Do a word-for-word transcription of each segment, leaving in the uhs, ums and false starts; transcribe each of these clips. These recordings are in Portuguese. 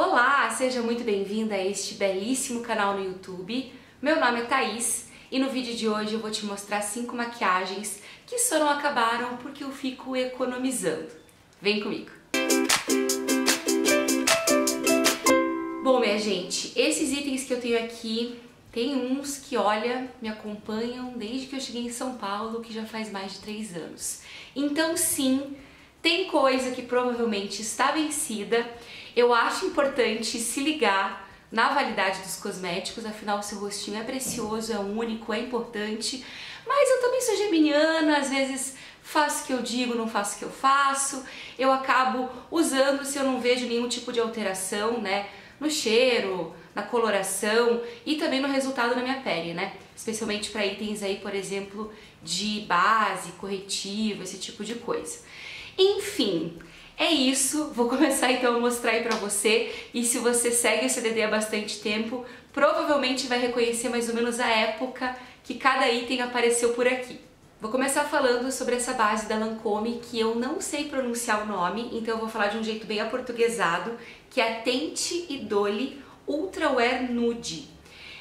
Olá, seja muito bem-vinda a este belíssimo canal no YouTube. Meu nome é Thaís e no vídeo de hoje eu vou te mostrar cinco maquiagens que só não acabaram porque eu fico economizando. Vem comigo! Bom, minha gente, esses itens que eu tenho aqui, tem uns que, olha, me acompanham desde que eu cheguei em São Paulo, que já faz mais de três anos. Então sim, tem coisa que provavelmente está vencida. Eu acho importante se ligar na validade dos cosméticos, afinal o seu rostinho é precioso, é único, é importante. Mas eu também sou geminiana, às vezes faço o que eu digo, não faço o que eu faço. Eu acabo usando se eu não vejo nenhum tipo de alteração, né? No cheiro, na coloração e também no resultado na minha pele, né? Especialmente para itens aí, por exemplo, de base, corretivo, esse tipo de coisa. Enfim, é isso. Vou começar então a mostrar aí pra você. E se você segue o C D D há bastante tempo, provavelmente vai reconhecer mais ou menos a época que cada item apareceu por aqui. Vou começar falando sobre essa base da Lancôme, que eu não sei pronunciar o nome, então eu vou falar de um jeito bem aportuguesado, que é a Teinte Idole Ultra Wear Nude.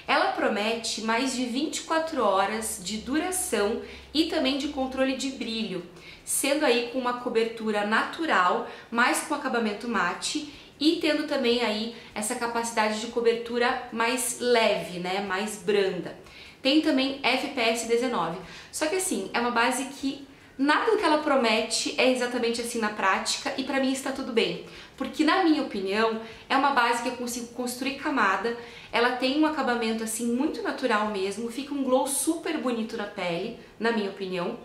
Ela promete mais de vinte e quatro horas de duração e também de controle de brilho, sendo aí com uma cobertura natural, mas com acabamento mate e tendo também aí essa capacidade de cobertura mais leve, né, mais branda. Tem também F P S dezenove, só que assim, é uma base que nada do que ela promete é exatamente assim na prática e pra mim está tudo bem, porque na minha opinião é uma base que eu consigo construir camada, ela tem um acabamento assim muito natural mesmo, fica um glow super bonito na pele, na minha opinião.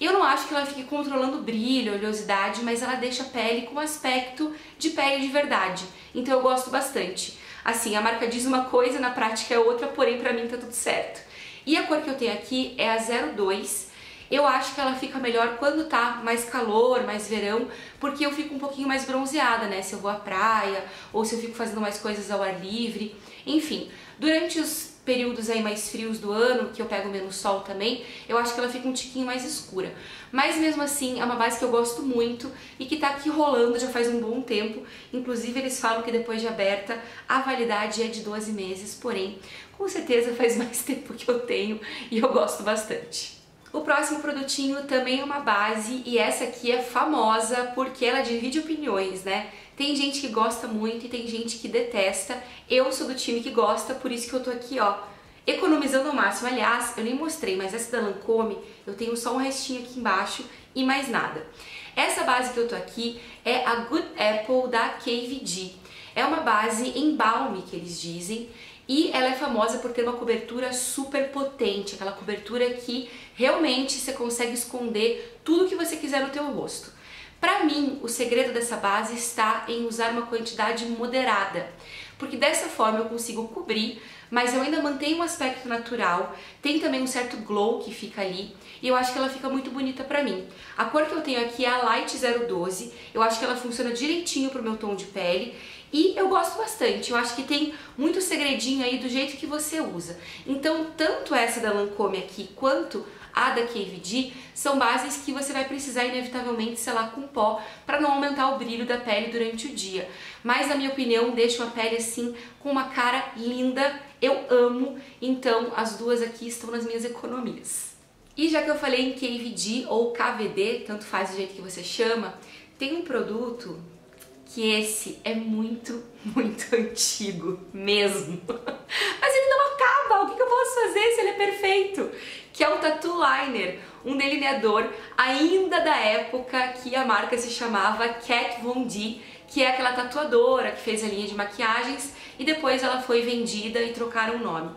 Eu não acho que ela fique controlando brilho, oleosidade, mas ela deixa a pele com aspecto de pele de verdade, então eu gosto bastante. Assim, a marca diz uma coisa, na prática é outra, porém pra mim tá tudo certo. E a cor que eu tenho aqui é a zero dois, eu acho que ela fica melhor quando tá mais calor, mais verão, porque eu fico um pouquinho mais bronzeada, né, se eu vou à praia, ou se eu fico fazendo mais coisas ao ar livre, enfim, durante os períodos aí mais frios do ano, que eu pego menos sol também, eu acho que ela fica um tiquinho mais escura. Mas mesmo assim, é uma base que eu gosto muito e que tá aqui rolando já faz um bom tempo. Inclusive, eles falam que depois de aberta, a validade é de doze meses, porém, com certeza faz mais tempo que eu tenho e eu gosto bastante. O próximo produtinho também é uma base e essa aqui é famosa porque ela divide opiniões, né? Tem gente que gosta muito e tem gente que detesta. Eu sou do time que gosta, por isso que eu tô aqui, ó, economizando ao máximo. Aliás, eu nem mostrei, mas essa da Lancôme, eu tenho só um restinho aqui embaixo e mais nada. Essa base que eu tô aqui é a Good Apple da K V D. É uma base em balme, que eles dizem, e ela é famosa por ter uma cobertura super potente, aquela cobertura que realmente você consegue esconder tudo que você quiser no teu rosto. Pra mim, o segredo dessa base está em usar uma quantidade moderada, porque dessa forma eu consigo cobrir, mas eu ainda mantenho um aspecto natural, tem também um certo glow que fica ali, e eu acho que ela fica muito bonita pra mim. A cor que eu tenho aqui é a Light zero doze, eu acho que ela funciona direitinho pro meu tom de pele, e eu gosto bastante, eu acho que tem muito segredinho aí do jeito que você usa. Então, tanto essa da Lancôme aqui, quanto a da K V D, são bases que você vai precisar inevitavelmente selar com pó para não aumentar o brilho da pele durante o dia. Mas, na minha opinião, deixa uma pele assim com uma cara linda, eu amo, então as duas aqui estão nas minhas economias. E já que eu falei em K V D ou K V D, tanto faz do jeito que você chama, tem um produto que esse é muito, muito antigo mesmo. Mas ele não acaba, o que eu posso fazer se ele é perfeito? Que é o Tattoo Liner, um delineador ainda da época que a marca se chamava Kat Von D, que é aquela tatuadora que fez a linha de maquiagens e depois ela foi vendida e trocaram o nome.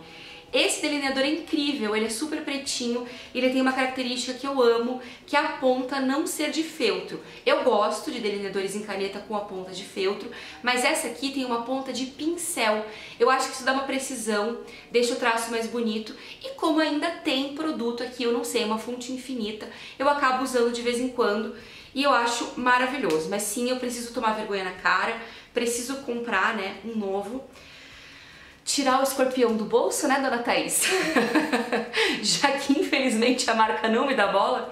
Esse delineador é incrível, ele é super pretinho, ele tem uma característica que eu amo, que é a ponta não ser de feltro. Eu gosto de delineadores em caneta com a ponta de feltro, mas essa aqui tem uma ponta de pincel. Eu acho que isso dá uma precisão, deixa o traço mais bonito. E como ainda tem produto aqui, eu não sei, uma fonte infinita, eu acabo usando de vez em quando e eu acho maravilhoso. Mas sim, eu preciso tomar vergonha na cara, preciso comprar, né, um novo. Tirar o escorpião do bolso, né, dona Thaís? Já que, infelizmente, a marca não me dá bola,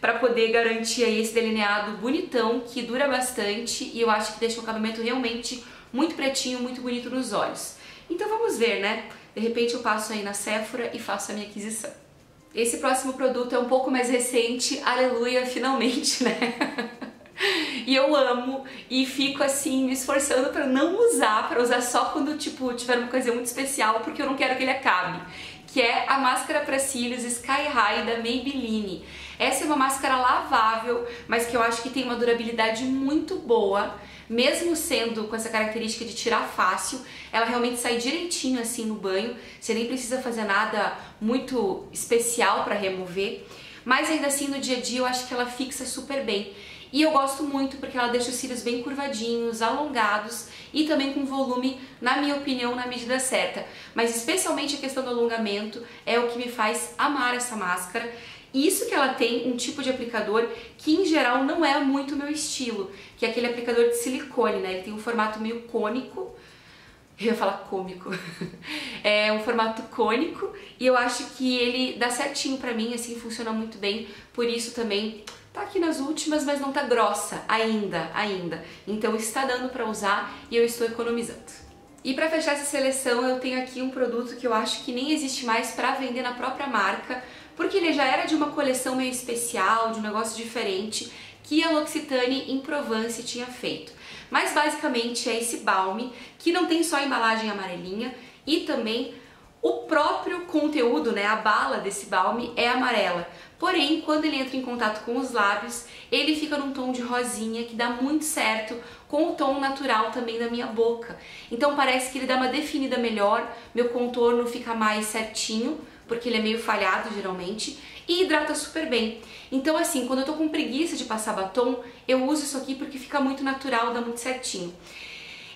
pra poder garantir aí esse delineado bonitão, que dura bastante, e eu acho que deixa o acabamento realmente muito pretinho, muito bonito nos olhos. Então vamos ver, né? De repente eu passo aí na Sephora e faço a minha aquisição. Esse próximo produto é um pouco mais recente, aleluia, finalmente, né? E eu amo e fico assim me esforçando pra não usar, pra usar só quando tipo tiver uma coisa muito especial, porque eu não quero que ele acabe. Que é a máscara para cílios Sky High da Maybelline. Essa é uma máscara lavável, mas que eu acho que tem uma durabilidade muito boa. Mesmo sendo com essa característica de tirar fácil, ela realmente sai direitinho assim no banho. Você nem precisa fazer nada muito especial para remover. Mas ainda assim no dia a dia eu acho que ela fixa super bem. E eu gosto muito porque ela deixa os cílios bem curvadinhos, alongados e também com volume, na minha opinião, na medida certa. Mas especialmente a questão do alongamento é o que me faz amar essa máscara. E isso que ela tem um tipo de aplicador que em geral não é muito o meu estilo, que é aquele aplicador de silicone, né? Ele tem um formato meio cônico. Eu ia falar cômico. É um formato cônico e eu acho que ele dá certinho pra mim, assim, funciona muito bem. Por isso também tá aqui nas últimas, mas não tá grossa ainda, ainda. Então está dando pra usar e eu estou economizando. E pra fechar essa seleção eu tenho aqui um produto que eu acho que nem existe mais pra vender na própria marca, porque ele já era de uma coleção meio especial, de um negócio diferente, que a L'Occitane en Provence tinha feito. Mas basicamente é esse balme, que não tem só a embalagem amarelinha, e também o próprio conteúdo, né, a bala desse balme é amarela. Porém, quando ele entra em contato com os lábios, ele fica num tom de rosinha, que dá muito certo com o tom natural também da minha boca. Então parece que ele dá uma definida melhor, meu contorno fica mais certinho, porque ele é meio falhado geralmente, e hidrata super bem. Então assim, quando eu tô com preguiça de passar batom, eu uso isso aqui porque fica muito natural, dá muito certinho.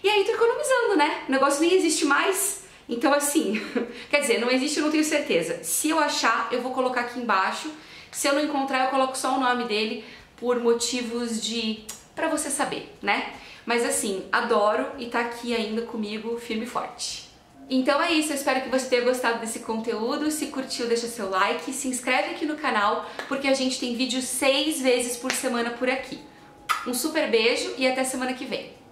E aí tô economizando, né? O negócio nem existe mais, então assim, quer dizer, não existe, eu não tenho certeza. Se eu achar, eu vou colocar aqui embaixo, se eu não encontrar, eu coloco só o nome dele, por motivos de... pra você saber, né? Mas assim, adoro e tá aqui ainda comigo, firme e forte. Então é isso, eu espero que você tenha gostado desse conteúdo, se curtiu deixa seu like, se inscreve aqui no canal, porque a gente tem vídeo seis vezes por semana por aqui. Um super beijo e até semana que vem!